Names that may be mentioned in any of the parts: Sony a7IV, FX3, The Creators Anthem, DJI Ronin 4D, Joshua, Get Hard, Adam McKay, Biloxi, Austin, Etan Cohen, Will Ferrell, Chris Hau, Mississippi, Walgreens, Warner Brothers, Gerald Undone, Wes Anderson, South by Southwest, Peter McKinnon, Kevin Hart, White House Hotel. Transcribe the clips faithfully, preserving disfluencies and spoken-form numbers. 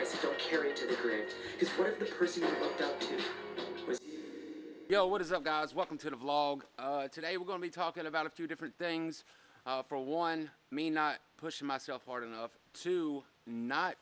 disgrace, don't carry it to the grave. Because what if the person you looked up to was you? Yo, what is up, guys? Welcome to the vlog. Uh, today we're going to be talking about a few different things. Uh, for one, me not pushing myself hard enough. Two, not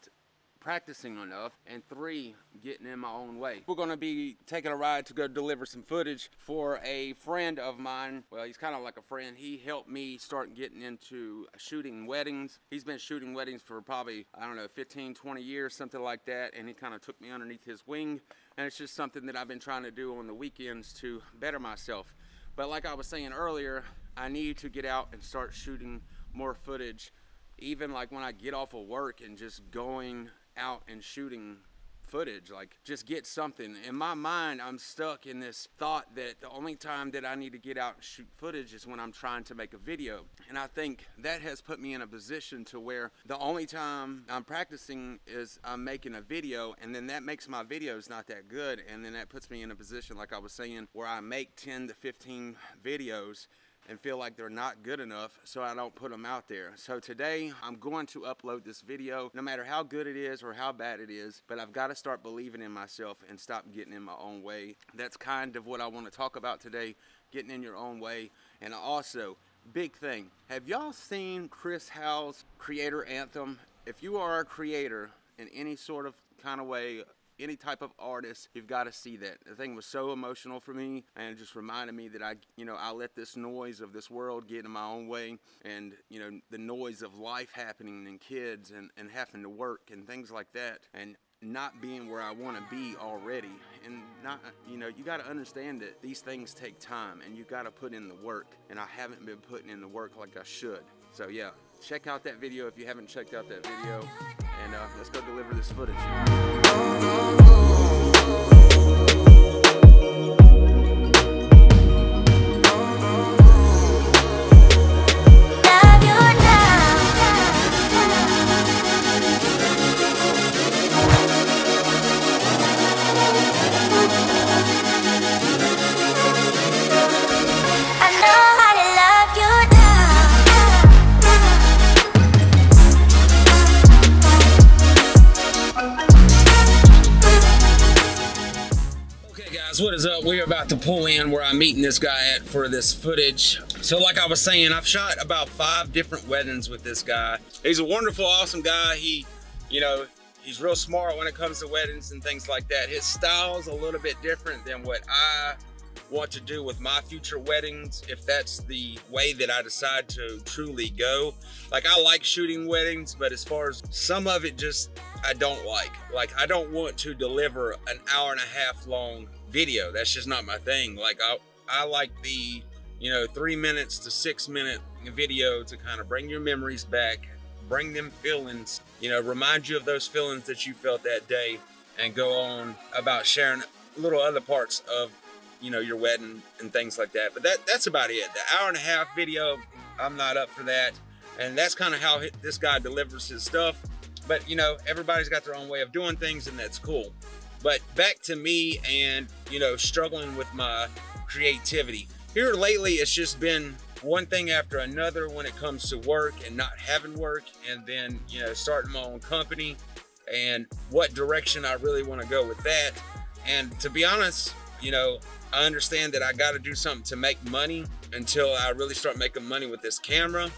practicing enough. And three, getting in my own way. We're going to be taking a ride to go deliver some footage for a friend of mine. Well, he's kind of like a friend. He helped me start getting into shooting weddings. He's been shooting weddings for probably, I don't know, fifteen, twenty years, something like that. And he kind of took me underneath his wing. And it's just something that I've been trying to do on the weekends to better myself. But like I was saying earlier, I need to get out and start shooting more footage. Even like when I get off of work and just going out and shooting footage, like just get something. In my mind, I'm stuck in this thought that the only time that I need to get out and shoot footage is when I'm trying to make a video. And I think that has put me in a position to where the only time I'm practicing is I'm making a video, and then that makes my videos not that good. And then that puts me in a position, like I was saying, where I make ten to fifteen videos and feel like they're not good enough, so I don't put them out there. So today I'm going to upload this video, no matter how good it is or how bad it is, but I've got to start believing in myself and stop getting in my own way. That's kind of what I want to talk about today, getting in your own way. And also, big thing, have y'all seen Chris Hau's Creator Anthem? If you are a creator in any sort of kind of way, any type of artist, you've got to see that. The thing was so emotional for me, and it just reminded me that I, you know, I let this noise of this world get in my own way, and you know, the noise of life happening and kids and, and having to work and things like that, and not being where I want to be already. And not, you know, you got to understand that these things take time, and you got to put in the work. And I haven't been putting in the work like I should. So yeah, check out that video if you haven't checked out that video. And uh, let's go deliver this footage. What is up? We're about to pull in where I'm meeting this guy at for this footage. So like I was saying, I've shot about five different weddings with this guy. He's a wonderful, awesome guy. He, you know, he's real smart when it comes to weddings and things like that. His style's a little bit different than what I want to do with my future weddings, if that's the way that I decide to truly go. Like, I like shooting weddings, but as far as some of it, just I don't like. Like, I don't want to deliver an hour and a half long video. That's just not my thing. Like, I, I like the, you know, three minutes to six minute video to kind of bring your memories back, bring them feelings, you know, remind you of those feelings that you felt that day, and go on about sharing little other parts of, you know, your wedding and things like that. But that that's about it. The hour and a half video, I'm not up for that. And that's kind of how this guy delivers his stuff. But you know, everybody's got their own way of doing things, and that's cool. But back to me and, you know, struggling with my creativity. Here lately, it's just been one thing after another when it comes to work and not having work, and then, you know, starting my own company and what direction I really want to go with that. And to be honest, you know, I understand that I got to do something to make money until I really start making money with this camera.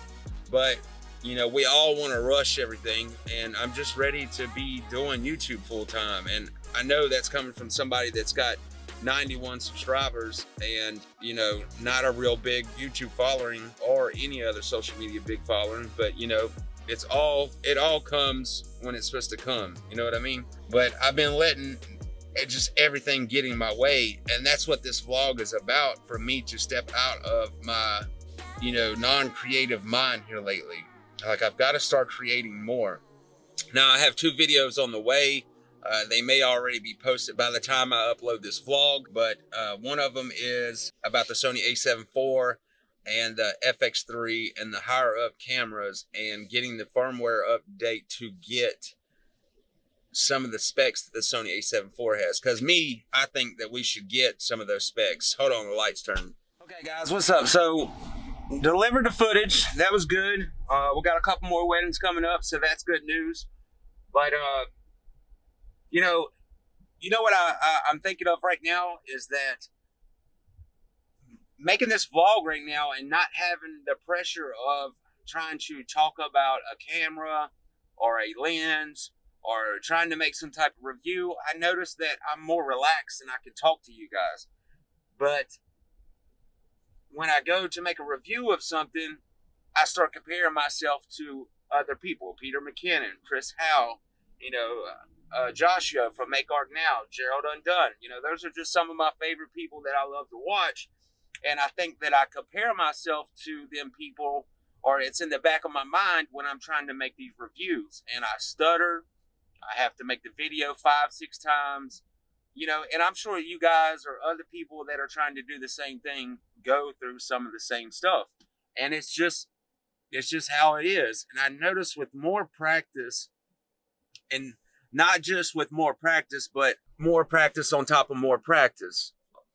But you know, we all want to rush everything, and I'm just ready to be doing YouTube full time. And I know that's coming from somebody that's got ninety-one subscribers and, you know, not a real big YouTube following or any other social media big following, but you know, it's all, it all comes when it's supposed to come. You know what I mean? But I've been letting it, just everything getting in my way. And that's what this vlog is about, for me to step out of my, you know, non-creative mind here lately. Like, I've got to start creating more. Now, I have two videos on the way. Uh, they may already be posted by the time I upload this vlog, but uh, one of them is about the Sony a seven four and the F X three and the higher up cameras, and getting the firmware update to get some of the specs that the Sony a seven four has. Because me, I think that we should get some of those specs. Hold on, the lights turn. Okay, guys, what's up? So, delivered the footage. That was good. Uh, we got a couple more weddings coming up, so that's good news. But uh, you know, you know what I, I, I'm thinking of right now is that making this vlog right now and not having the pressure of trying to talk about a camera or a lens or trying to make some type of review, I noticed that I'm more relaxed and I can talk to you guys. But when I go to make a review of something, I start comparing myself to other people. Peter McKinnon, Chris Hau, you know, uh, uh, Joshua from Make Art Now, Gerald Undone. You know, those are just some of my favorite people that I love to watch. And I think that I compare myself to them people, or it's in the back of my mind when I'm trying to make these reviews. And I stutter. I have to make the video five, six times, you know, and I'm sure you guys or other people that are trying to do the same thing go through some of the same stuff. And it's just, it's just how it is. And I noticed with more practice, and not just with more practice, but more practice on top of more practice.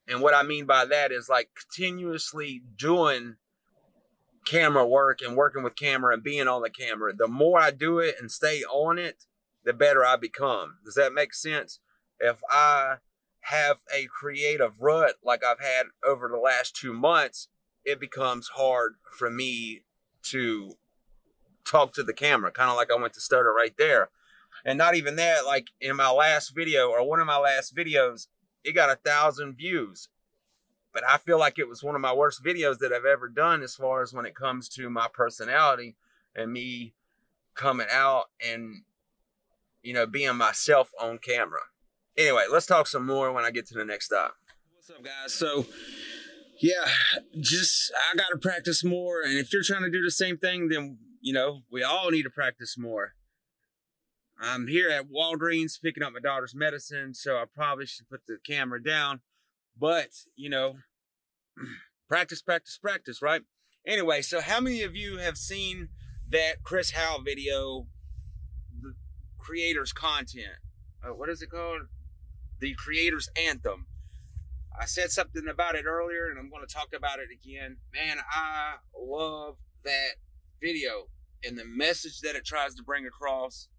And what I mean by that is like continuously doing camera work and working with camera and being on the camera. The more I do it and stay on it, the better I become. Does that make sense? If I have a creative rut like I've had over the last two months, it becomes hard for me to talk to the camera, kind of like I went to stutter right there. And not even that, like in my last video or one of my last videos, it got a thousand views, but I feel like it was one of my worst videos that I've ever done as far as when it comes to my personality and me coming out and, you know, being myself on camera. Anyway, let's talk some more when I get to the next stop. What's up, guys? So yeah, just, I got to practice more. And if you're trying to do the same thing, then, you know, we all need to practice more. I'm here at Walgreens picking up my daughter's medicine, so I probably should put the camera down. But, you know, practice, practice, practice, right? Anyway, so how many of you have seen that Chris Hau video, The Creators Content? Uh, what is it called? The Creators Anthem. I said something about it earlier, and I'm going to talk about it again. Man, I love that video and the message that it tries to bring across,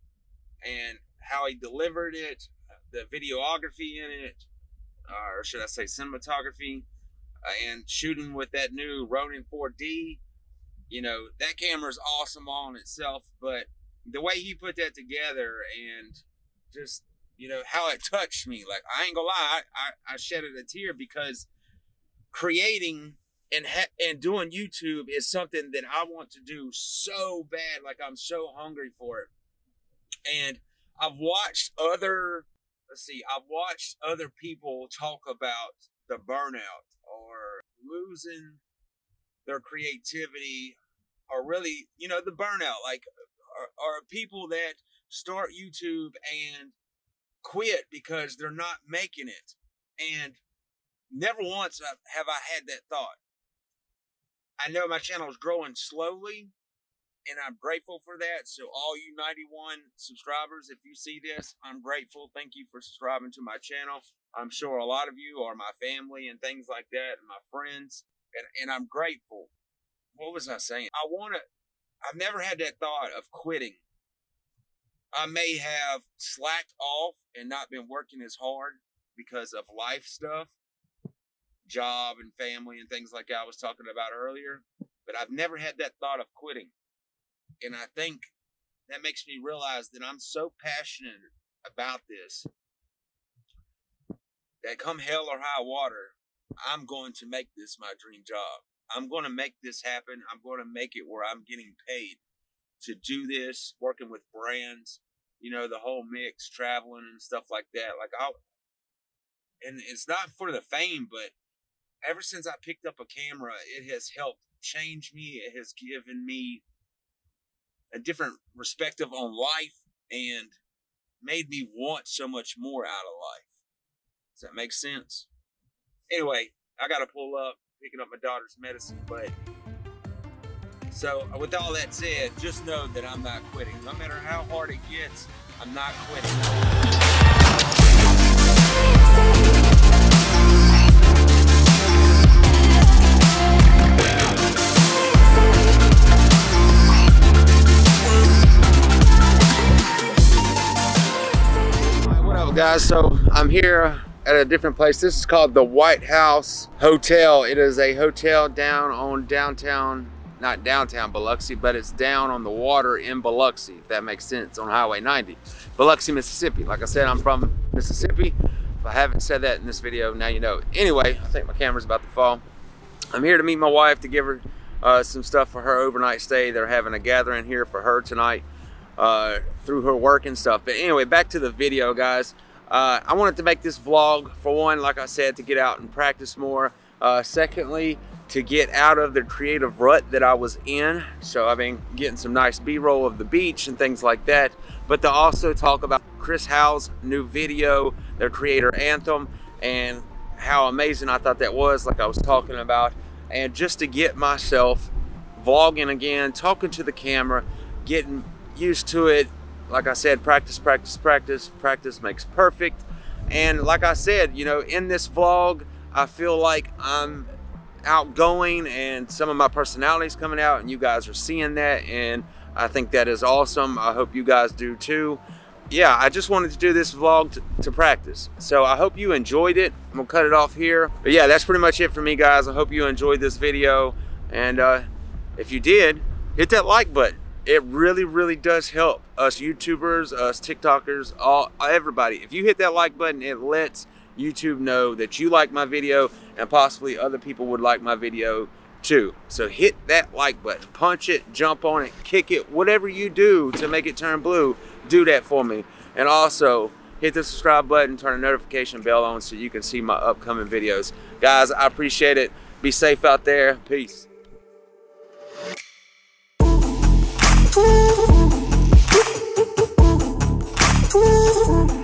and how he delivered it, the videography in it, or should I say cinematography, and shooting with that new Ronin four D. You know, that camera is awesome all in itself, but the way he put that together and just, you know, how it touched me. Like, I ain't gonna lie, I, I, I shedded a tear, because creating and, ha and doing YouTube is something that I want to do so bad. Like, I'm so hungry for it. And I've watched other, let's see, I've watched other people talk about the burnout or losing their creativity, or really, you know, the burnout, like, are, are people that start YouTube and quit because they're not making it. And never once have I had that thought. I know my channel is growing slowly, and I'm grateful for that. So all you ninety-one subscribers, if you see this, I'm grateful. Thank you for subscribing to my channel. I'm sure a lot of you are my family and things like that, and my friends, and, and I'm grateful. What was I saying? I want to, I've never had that thought of quitting. I may have slacked off and not been working as hard because of life stuff, job and family and things like I was talking about earlier, but I've never had that thought of quitting. And I think that makes me realize that I'm so passionate about this that come hell or high water, I'm going to make this my dream job. I'm going to make this happen. I'm going to make it where I'm getting paid to do this, working with brands, you know, the whole mix, traveling and stuff like that. Like, I'll, and it's not for the fame, but ever since I picked up a camera, it has helped change me. It has given me a different perspective on life and made me want so much more out of life. Does that make sense? Anyway, I got to pull up, picking up my daughter's medicine. But so with all that said, just know that I'm not quitting. No matter how hard it gets, I'm not quitting. guys, so I'm here at a different place. This is called the White House Hotel. It is a hotel down on downtown, not downtown Biloxi, but it's down on the water in Biloxi, if that makes sense, on Highway ninety. Biloxi, Mississippi. Like I said, I'm from Mississippi. If I haven't said that in this video, now you know. Anyway, I think my camera's about to fall. I'm here to meet my wife to give her uh, some stuff for her overnight stay. They're having a gathering here for her tonight uh, through her work and stuff. But anyway, back to the video, guys. Uh, I wanted to make this vlog, for one, like I said, to get out and practice more. Uh, secondly, to get out of the creative rut that I was in. So I've been getting some nice B-roll of the beach and things like that. But to also talk about Chris Hau's new video, The Creator Anthem, and how amazing I thought that was, like I was talking about. And just to get myself vlogging again, talking to the camera, getting used to it. Like I said, practice, practice, practice, practice makes perfect. And like I said, you know, in this vlog, I feel like I'm outgoing and some of my personality is coming out and you guys are seeing that. And I think that is awesome. I hope you guys do too. Yeah, I just wanted to do this vlog to, to practice. So I hope you enjoyed it. I'm gonna cut it off here. But yeah, that's pretty much it for me, guys. I hope you enjoyed this video. And uh, if you did, hit that like button. It really, really does help us YouTubers, us TikTokers, all everybody. If you hit that like button, it lets YouTube know that you like my video and possibly other people would like my video too. So hit that like button, punch it, jump on it, kick it, whatever you do to make it turn blue, do that for me. And also hit the subscribe button, turn the notification bell on so you can see my upcoming videos. Guys, I appreciate it. Be safe out there. Peace. Ooh, ooh, ooh, ooh, ooh, ooh, ooh.